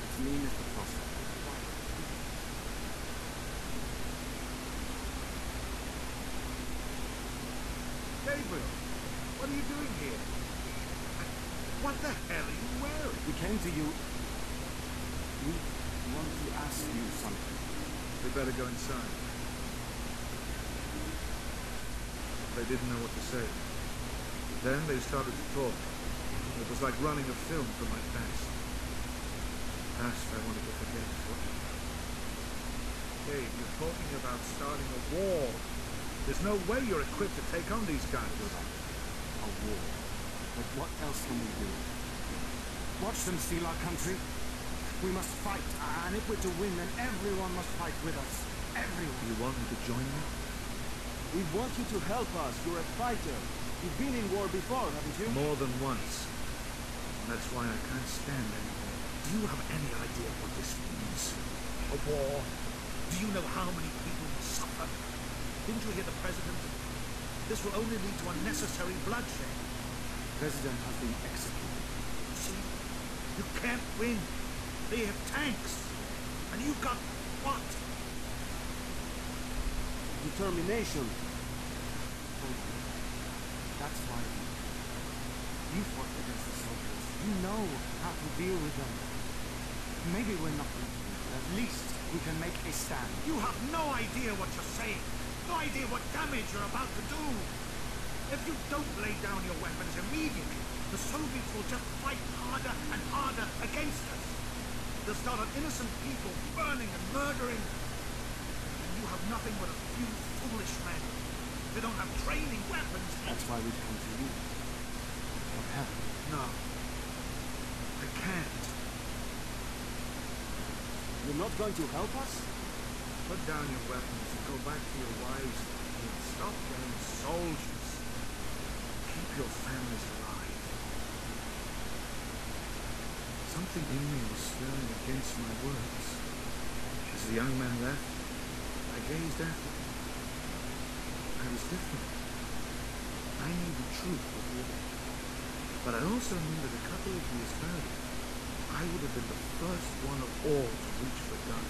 It's me, Mister Foster. Gabriel, what are you doing here? What the hell are you wearing? We came to you. We want to ask you something. We better go inside. They didn't know what to say. Then they started to talk. It was like running a film from my past. Past I wanted to forget. Hey, you're talking about starting a war. There's no way you're equipped to take on these guys. A war. But what else can we do? Watch them steal our country. We must fight, and if we're to win, then everyone must fight with us. Everyone. You want me to join you? We want you to help us. You're a fighter. You've been in war before, haven't you? More than once. And that's why I can't stand anymore. Do you have any idea what this means? A war? Do you know how many people will suffer? Didn't you hear the President? This will only lead to unnecessary bloodshed. The President has been executed. You see? You can't win. They have tanks, and you got what? Determination. That's why you fought against the soldiers. You know how to deal with them. Maybe we're not going to do it. At least we can make a stand. You have no idea what you're saying. No idea what damage you're about to do. If you don't lay down your weapons immediately, the Soviets will just fight harder and harder against us. There's not an innocent people burning and murdering. And you have nothing but a few foolish men. They don't have training weapons. That's why we've come to you. For help. No. I can't. You're not going to help us? Put down your weapons and go back to your wives and stop being soldiers. Keep your families alive. Something in me was stirring against my words. As the young man left, I gazed after him. I was different. I knew the truth of war. But I also knew that a couple of years earlier, I would have been the first one of all to reach for gun.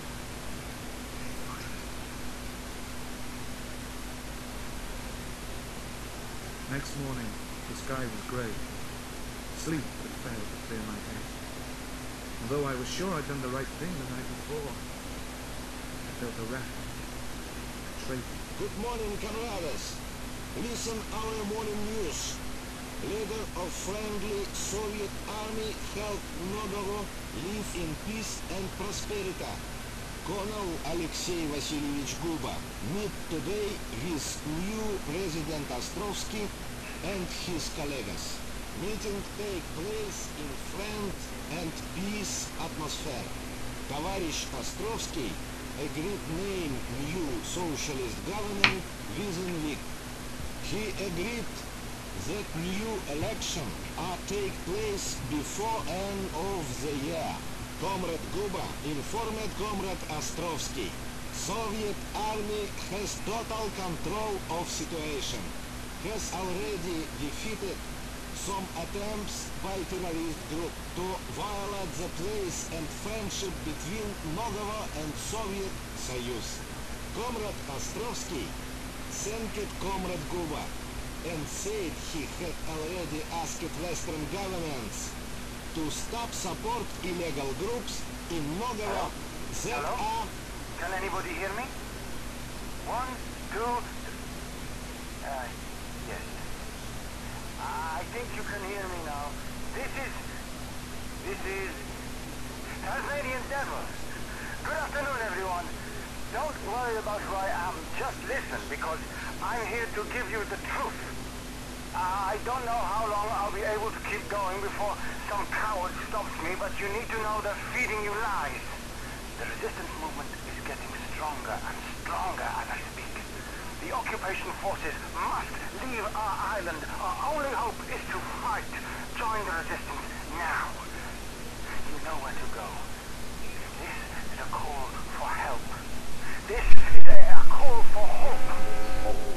Next morning, the sky was grey. Sleep had failed to clear my head. Although I was sure I'd done the right thing the night before, I felt a rat, betrayed. Good morning, comrades. Listen our morning news. Leader of friendly Soviet army helped Nogova live in peace and prosperity. Colonel Alexei Vasilievich Guba met today with new President Ostrovsky and his colleagues. Meeting take place in friend and peace atmosphere. Товарищ Островский agreed name new socialist government within week. He agreed that new election are take place before end of the year. Comrade Guba informed Comrade Островский. Soviet army has total control of situation. Has already defeated some attempts by terrorist group to violate the place and friendship between Nogova and Soviet Союз. Comrade Островsky thanked Comrade Guba and said he had already asked Western governments to stop support illegal groups in Nogova that Hello? Are... Can anybody hear me? One, two... Th uh, yes. I think you can hear me now. This is... This is... Tasmanian Devil. Good afternoon, everyone. Don't worry about who I am. Just listen, because I'm here to give you the truth. I don't know how long I'll be able to keep going before some coward stops me, but you need to know they're feeding you lies. The resistance movement is getting stronger and stronger as I speak. The occupation forces must leave our island. Our only hope is to fight. Join the resistance now. You know where to go. This is a call for help. This is a, a call for hope.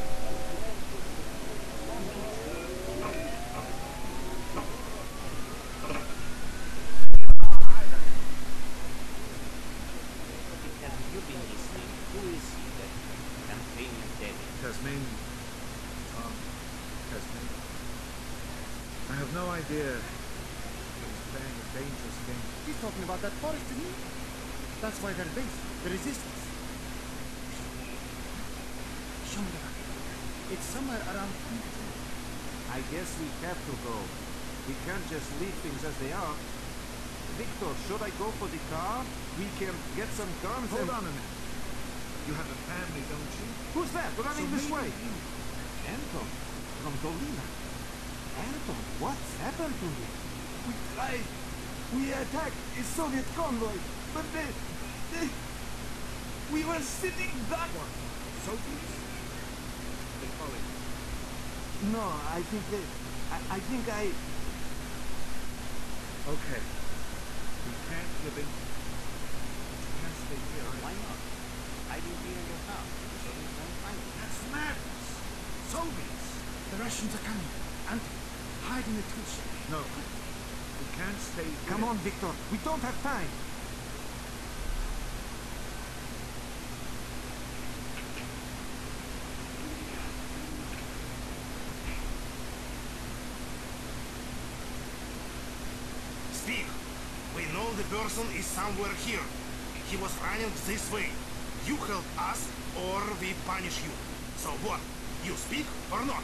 I have no idea. He's playing a dangerous game. He's talking about that forest, isn't he? That's why they're based, the resistance. It's somewhere around here. I guess we have to go. We can't just leave things as they are. Victor, should I go for the car? We can get some guns. Hold and... on a minute. You have a family, don't you? Who's that? Running so this way. You. Anton, from Dolina. Anton, what's happened to you? We tried. We attacked a Soviet convoy, but they, they, we were sitting back. What? Soviets? They call it. No, I think they. I, I think I. Okay. We can't live in. We can't stay here. Why not? I didn't hear your house. So we won't find it. That's madness. Soviets. The Russians are coming. And hide in the tree. No. We can't stay here. Come on, Victor. We don't have time. The person is somewhere here. He was running this way. You help us or we punish you. So what? You speak or not?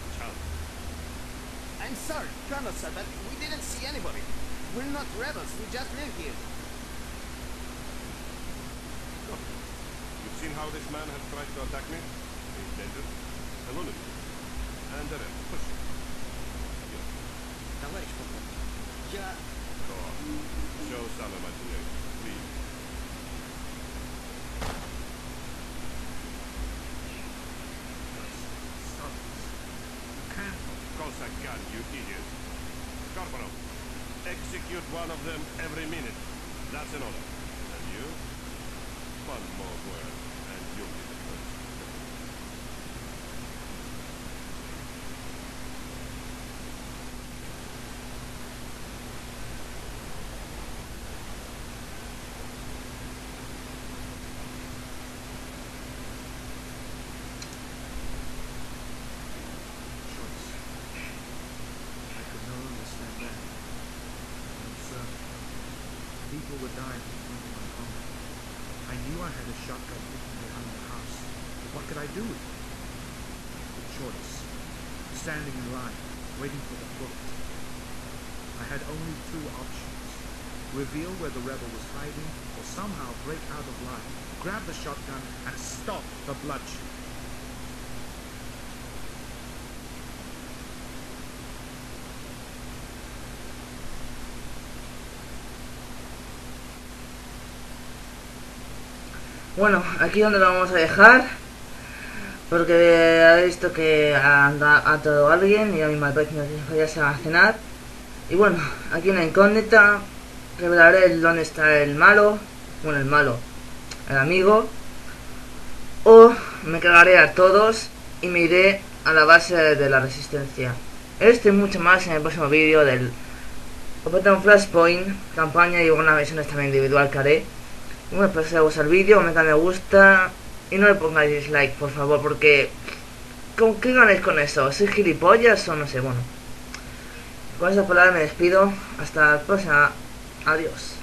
chance. I'm sorry, Colonel, sir, but we didn't see anybody. We're not rebels, we just live here. Look, you've seen how this man has tried to attack me? He's dangerous, a lunatic, and a rebel. Push him. Товарищ полковник, я... Show some imagination, please. Cossack gun, you idiot. Corporal, execute one of them every minute. That's an order. And you? One more word, and you'll be the first. Standing in line, waiting for the bullet. I had only two options. Reveal where the rebel was hiding, or somehow break out of line, grab the shotgun, and stop the bloodshed. Bueno, aquí donde lo vamos a dejar. Porque habéis visto que ha atado a alguien y a mi malvecino que ya se va a cenar. Y bueno, aquí una incógnita. Revelaré el dónde está el malo. Bueno, el malo. El amigo. O me cagaré a todos y me iré a la base de la resistencia. Esto y mucho más en el próximo vídeo del Operation Flashpoint, campaña y algunas misiones también individual que haré. Y bueno, espero que os guste el vídeo, metan me gusta. Y no le pongáis dislike, por favor, porque... ¿Con qué ganáis con eso? ¿Sois gilipollas o no sé? Bueno. Con esa palabra me despido. Hasta la próxima. Adiós.